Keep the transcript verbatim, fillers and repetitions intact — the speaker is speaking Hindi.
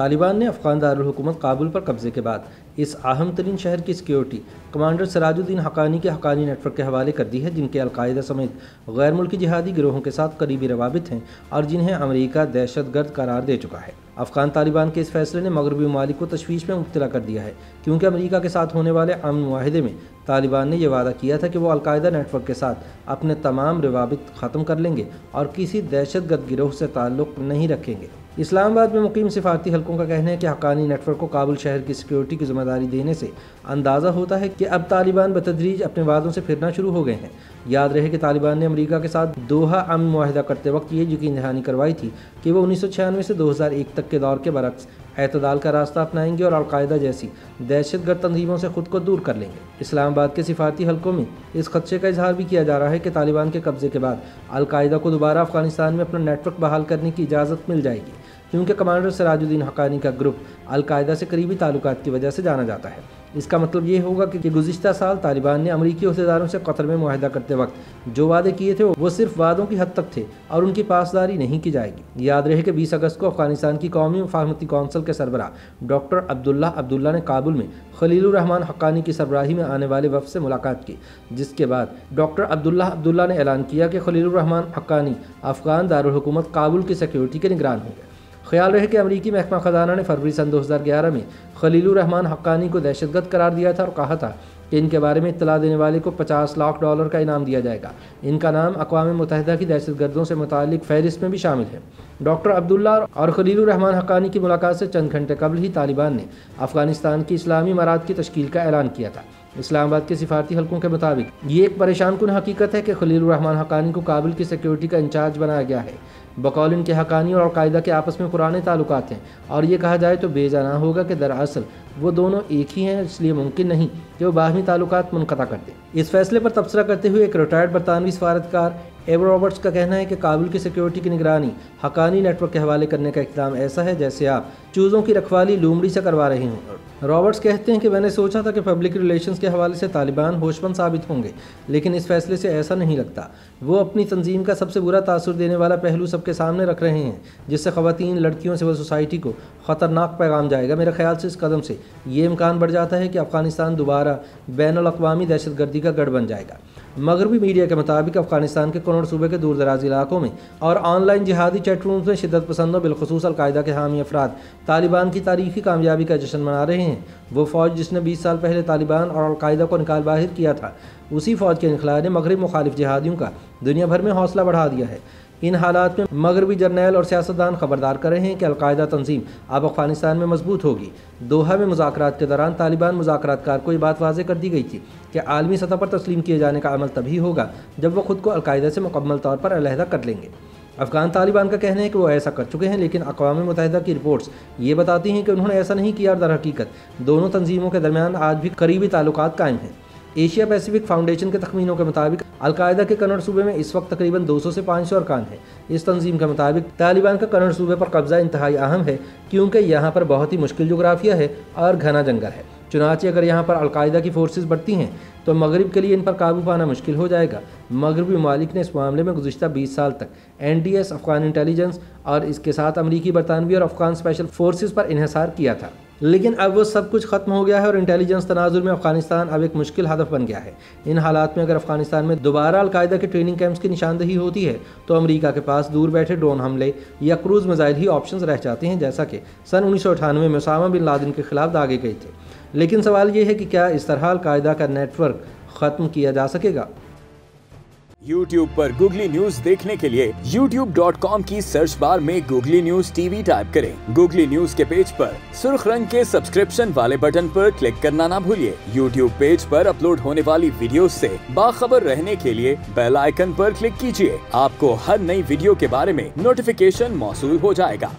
तालिबान ने अफगान दारुलहुकूमत काबुल पर कब्जे के बाद इस अहम तरीन शहर की सिक्योरिटी कमांडर सिराजुद्दीन हक्कानी के हक्कानी नेटवर्क के हवाले कर दी है, जिनके अलकायदा समेत गैर मुल्की जिहादी गिरोहों के साथ करीबी रवाबित हैं और जिन्हें अमेरिका दहशतगर्द करार दे चुका है। अफगान तालिबान के इस फैसले ने मगरबी ममालिक को तशवीश में मुब्तला कर दिया है, क्योंकि अमेरिका के साथ होने वाले अमन मुआहदे में तालिबान ने यह वादा किया था कि वो अलकायदा नेटवर्क के साथ अपने तमाम रवाबित ख़त्म कर लेंगे और किसी दहशतगर्द गिरोह से ताल्लुक़ नहीं रखेंगे। इस्लामाबाद में मुकीम सिफारती हलकों का कहना है कि हक्कानी नेटवर्क को काबुल शहर की सिक्योरिटी की जिम्मेदारी देने से अंदाज़ा होता है कि अब तालिबान बतदरीज अपने वादों से फिरना शुरू हो गए हैं। याद रहे कि तालिबान ने अमेरिका के साथ दोहा अमन मुआहदा करते वक्त ये यकीन दहानी करवाई थी कि वो उन्नीस सौ छियानवे से दो हज़ार एक तक के दौर के बरक्स एतदाल का रास्ता अपनाएंगे और अलकायदा जैसी दहशतगर्द तंजीमों से खुद को दूर कर लेंगे। इस्लामाबाद के सिफारती हलकों में इस खदशे का इजहार भी किया जा रहा है कि तालिबान के कब्जे के बाद अलकायदा को दोबारा अफगानिस्तान में अपना नेटवर्क बहाल करने की इजाज़त मिल जाएगी, क्योंकि कमांडर सिराजुद्दीन हक्कानी का ग्रुप अलकायदा से करीबी ताल्लुकात की वजह से जाना जाता है। इसका मतलब ये होगा कि गुज़िश्ता साल तालिबान ने अमरीकी अहदेदारों से कतर में मुआहदा करते वक्त जो वादे किए थे वो सिर्फ वादों की हद तक थे और उनकी पासदारी नहीं की जाएगी। याद रहे कि बीस अगस्त को अफगानिस्तान की कौमी मुफाहमती कौंसिल के सरबरा डॉक्टर अब्दुल्ला अब्दुल्ला ने काबुल में खलील रहमान हकानी की सरबराही में आने वाले वफ़द से मुलाकात की, जिसके बाद डॉक्टर अब्दुल्ला अब्दुल्ला ने ऐलान किया कि खलील रहमान हकानी अफगान दारुलहुकूमत काबुल की सिक्योरिटी के निगरान होंगे। ख्याल रहे कि अमरीकी महकमा ख़जाना ने फरवरी सन दो हज़ार ग्यारह में खलील रहमान हक्कानी को दहशतगर्द करार दिया था और कहा था कि इनके बारे में इत्तला देने वाले को पचास लाख डॉलर का इनाम दिया जाएगा। इनका नाम अक़वाम मुत्तहिदा की दहशतगर्दों से मुतालिक फहरिस्त में भी शामिल है। डॉक्टर अब्दुल्ला और खलील रहमान हक्कानी की मुलाकात से चंद घंटे कबल ही तालिबान ने अफगानिस्तान की इस्लामी इमारात की तश्कील का ऐलान किया था। इस्लामाबाद के सिफारती हलकों के मुताबिक ये एक परेशान कुन हकीकत है कि खलील रहमान हक्कानी को काबुल की सिक्योरिटी का इंचार्ज बनाया गया है। बकौल इनके हक्कानी और अलकायदा के आपस में पुराने ताल्लुकात हैं और ये कहा जाए तो बेजाना होगा कि दरअसल वो दोनों एक ही हैं, इसलिए मुमकिन नहीं कि वो बाहमी ताल्लुकात मुनक़ता कर दें। इस फैसले पर तबसरा करते हुए एक रिटायर्ड बरतानवी सफारतकार ए रॉबर्ट्स का कहना है कि काबुल की सिक्योरिटी की निगरानी हक्कानी नेटवर्क के हवाले करने का इक़दाम ऐसा है जैसे आप चूज़ों की रखवाली लोमड़ी से करवा रहे हों। रॉबर्ट्स कहते हैं कि मैंने सोचा था कि पब्लिक रिलेशंस के हवाले से तालिबान होशमंद साबित होंगे, लेकिन इस फैसले से ऐसा नहीं लगता। वो अपनी तंजीम का सबसे बुरा तासुर देने वाला पहलू सबके सामने रख रहे हैं, जिससे ख़वातीन, लड़कियों, सिविल सोसाइटी को ख़तरनाक पैगाम जाएगा। मेरे ख्याल से इस कदम से ये इम्कान बढ़ जाता है कि अफगानिस्तान दोबारा बैनुल-अक़वामी दहशतगर्दी का गढ़ बन जाएगा। मगरबी मीडिया के मुताबिक अफगानिस्तान के कुनौर सूबे के दूर दराज इलाकों में और ऑनलाइन जिहादी चैट रूम्स में शिदत पसंदों, बिलखसूस अलकायदा के हामी अफराद, तालिबान की तारीखी कामयाबी का जश्न मना रहे हैं। वो फौज जिसने बीस साल पहले तालिबान और अलकायदा को निकाल बाहर किया था, उसी फौज के इनखला ने मगरब मुखालिफ जिहादियों का दुनिया भर में हौसला बढ़ा दिया है। इन हालात में मगरबी जर्नैल और सियासतदान खबरदार कर रहे हैं कि अलकायदा तंजीम अब अफगानिस्तान में मजबूत होगी। दोहा में मुज़ाकरात के दौरान तालिबान मुज़ाकरातकार को ये बात वाज़े कर दी गई थी कि आलमी सतह पर तस्लीम किए जाने का अमल तभी होगा जब वह ख़ुद को अलकायदा से मुकम्मल तौर पर अलहदा कर लेंगे। अफगान तालिबान का कहना है कि वो ऐसा कर चुके हैं, लेकिन अक़वाम मुत्तहिदा की रिपोर्ट्स ये बताती हैं कि उन्होंने ऐसा नहीं किया और दर हकीकत दोनों तंजीमों के दरमियान आज भी करीबी ताल्लुकात कायम हैं। एशिया पैसिफिक फाउंडेशन के तखमीनों के मुताबिक अलकायदा के कन्नड़ सूबे में इस वक्त तकरीबन दो सौ से पाँच सौ अरकान हैं। इस तंजीम के मुताबिक तालिबान का कन्नड़ सूबे पर कब्जा इंतहाई अहम है, क्योंकि यहाँ पर बहुत ही मुश्किल जोग्राफिया है और घना जंगल है। चुनांचे अगर यहाँ पर अलकायदा की फोर्सेस बढ़ती हैं तो मगरिब के लिए इन पर काबू पाना मुश्किल हो जाएगा। मगरबी ममालिक ने इस मामले में गुज़िश्ता बीस साल तक N D S, Afghan intelligence और इसके साथ अमरीकी, बरतानवी और अफगान स्पेशल फोर्सेस पर इन्हसार किया था, लेकिन अब वो सब कुछ ख़त्म हो गया है और इंटेलिजेंस तनाजुर में अफगानिस्तान अब एक मुश्किल हदफ बन गया है। इन हालात में अगर अफगानिस्तान में दोबारा अलकायदा के ट्रेनिंग कैंप्स की निशानदेही होती है तो अमेरिका के पास दूर बैठे ड्रोन हमले या क्रूज़ मिसाइल ही ऑप्शंस रह जाते हैं, जैसा कि सन उन्नीस सौ अठानवे में ओसामा बिन लादेन के खिलाफ दागे गए थे। लेकिन सवाल ये है कि क्या इस तरह अलकायदा का नेटवर्क ख़त्म किया जा सकेगा। YouTube पर Google News देखने के लिए यूट्यूब डॉट कॉम की सर्च बार में Google News टीवी टाइप करें। Google News के पेज पर सुर्ख रंग के सब्सक्रिप्शन वाले बटन पर क्लिक करना ना भूलिए। YouTube पेज पर अपलोड होने वाली वीडियोस से बाखबर रहने के लिए बेल आइकन पर क्लिक कीजिए। आपको हर नई वीडियो के बारे में नोटिफिकेशन मौसूल हो जाएगा।